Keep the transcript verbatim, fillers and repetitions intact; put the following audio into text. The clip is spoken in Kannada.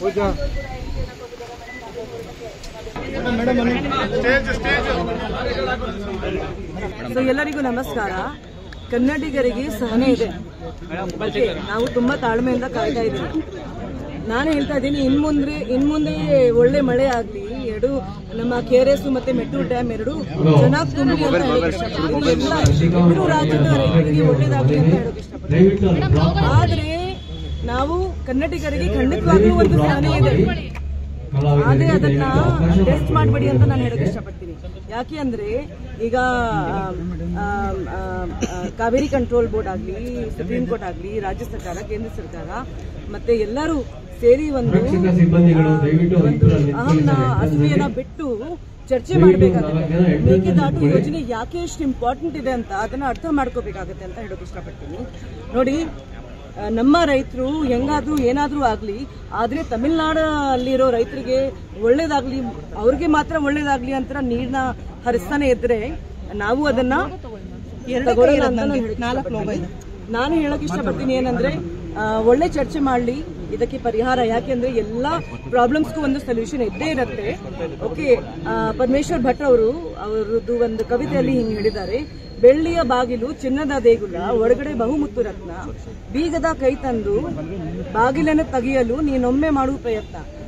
So ಎಲ್ಲರಿಗೂ ನಮಸ್ಕಾರ। ಕನ್ನಡಿಗರಿಗೆ ಸಹನೆ ಇದೆ, ನಾವು ತುಂಬಾ ತಾಳ್ಮೆಯಿಂದ ಕಾಯ್ತಾ ಇದ್ದೀವಿ। ನಾನು ಹೇಳ್ತಾ ಇದ್ದೀನಿ ಇನ್ನು ಮುಂದೆ ಇನ್ನು ಮುಂದೆ ಒಳ್ಳೆ ಮಳೆ ಆಗಲಿ, ಎರಡು ನಮ್ಮ ಕೆರೆಸು ಮತ್ತೆ ಮೆಟ್ಟೂರು ಡ್ಯಾಮ್ ಎರಡು ಚೆನ್ನಾಗಿ ತುಂಬಿ ರಾಜ್ಯದ ರೈತರಿಗೆ ಒಳ್ಳೇದಾಗಲಿ ಅಂತ ಹೇಳೋಕೆ ಇಷ್ಟಪಡ್ತೀನಿ। ಆದ್ರೆ ನಾವು ಕನ್ನಡಿಗರಿಗೆ ಖಂಡಿತವಾಗ್ಲೂ ಒಂದು ಸಹನೆ ಇದೆ, ಆದ್ರೆ ಅದನ್ನ ಟೆಸ್ಟ್ ಮಾಡಬೇಡಿ ಅಂತ ನಾನು ಹೇಳೋಕೆ ಇಷ್ಟಪಡ್ತೀನಿ। ಯಾಕೆ ಅಂದ್ರೆ ಈಗ ಕಾವೇರಿ ಕಂಟ್ರೋಲ್ ಬೋರ್ಡ್ ಆಗಲಿ, ಸುಪ್ರೀಂ ಕೋರ್ಟ್ ಆಗಲಿ, ರಾಜ್ಯ ಸರ್ಕಾರ, ಕೇಂದ್ರ ಸರ್ಕಾರ ಮತ್ತೆ ಎಲ್ಲರೂ ಸೇರಿ ಒಂದು ಅಹಂನ ಅಸೂಯೆನ ಬಿಟ್ಟು ಚರ್ಚೆ ಮಾಡಬೇಕಾಗುತ್ತೆ। ಮೇಕೆದಾಟು ಯೋಜನೆ ಯಾಕೆ ಎಷ್ಟು ಇಂಪಾರ್ಟೆಂಟ್ ಇದೆ ಅಂತ ಅದನ್ನ ಅರ್ಥ ಮಾಡ್ಕೋಬೇಕಾಗತ್ತೆ ಅಂತ ಹೇಳೋಕೆ ಇಷ್ಟಪಡ್ತೀನಿ। ನೋಡಿ, ನಮ್ಮ ರೈತರು ಹೆಂಗಾದ್ರೂ ಏನಾದ್ರೂ ಆಗಲಿ, ಆದರೆ ತಮಿಳುನಾಡಲ್ಲಿರೋ ರೈತರಿಗೆ ಒಳ್ಳೇದಾಗಲಿ, ಅವ್ರಿಗೆ ಮಾತ್ರ ಒಳ್ಳೇದಾಗಲಿ ಅಂತ ನೀರನ್ನ ಹರಿಸ್ತಾನೆ ಇದ್ರೆ ನಾವು ಅದನ್ನ ನಾನು ಹೇಳಕ್ ಇಷ್ಟಪಡ್ತೀನಿ। ಏನಂದ್ರೆ ಒಳ್ಳೆ ಚರ್ಚೆ ಮಾಡಲಿ, ಇದಕ್ಕೆ ಪರಿಹಾರ, ಯಾಕೆಂದ್ರೆ ಎಲ್ಲ ಪ್ರಾಬ್ಲಮ್ಸ್ಗೂ ಒಂದು ಸೊಲ್ಯೂಷನ್ ಇದ್ದೇ ಇರುತ್ತೆ। ಓಕೆ, ಪರಮೇಶ್ವರ್ ಭಟ್ ಅವರು ಅವರದ್ದು ಒಂದು ಕವಿತೆಯಲ್ಲಿ ಹಿಂಗೆ ಹೇಳಿದ್ದಾರೆ, ಬೆಳ್ಳಿಯ ಬಾಗಿಲು ಚಿನ್ನದ ದೇಗುಲ, ಒಳಗಡೆ ಬಹುಮುತ್ತು ರತ್ನ, ಬೀಗದ ಕೈ ತಂದು ಬಾಗಿಲನ್ನು ತೆಗೆಯಲು ನೀನೊಮ್ಮೆ ಮಾಡುವ ಪ್ರಯತ್ನ।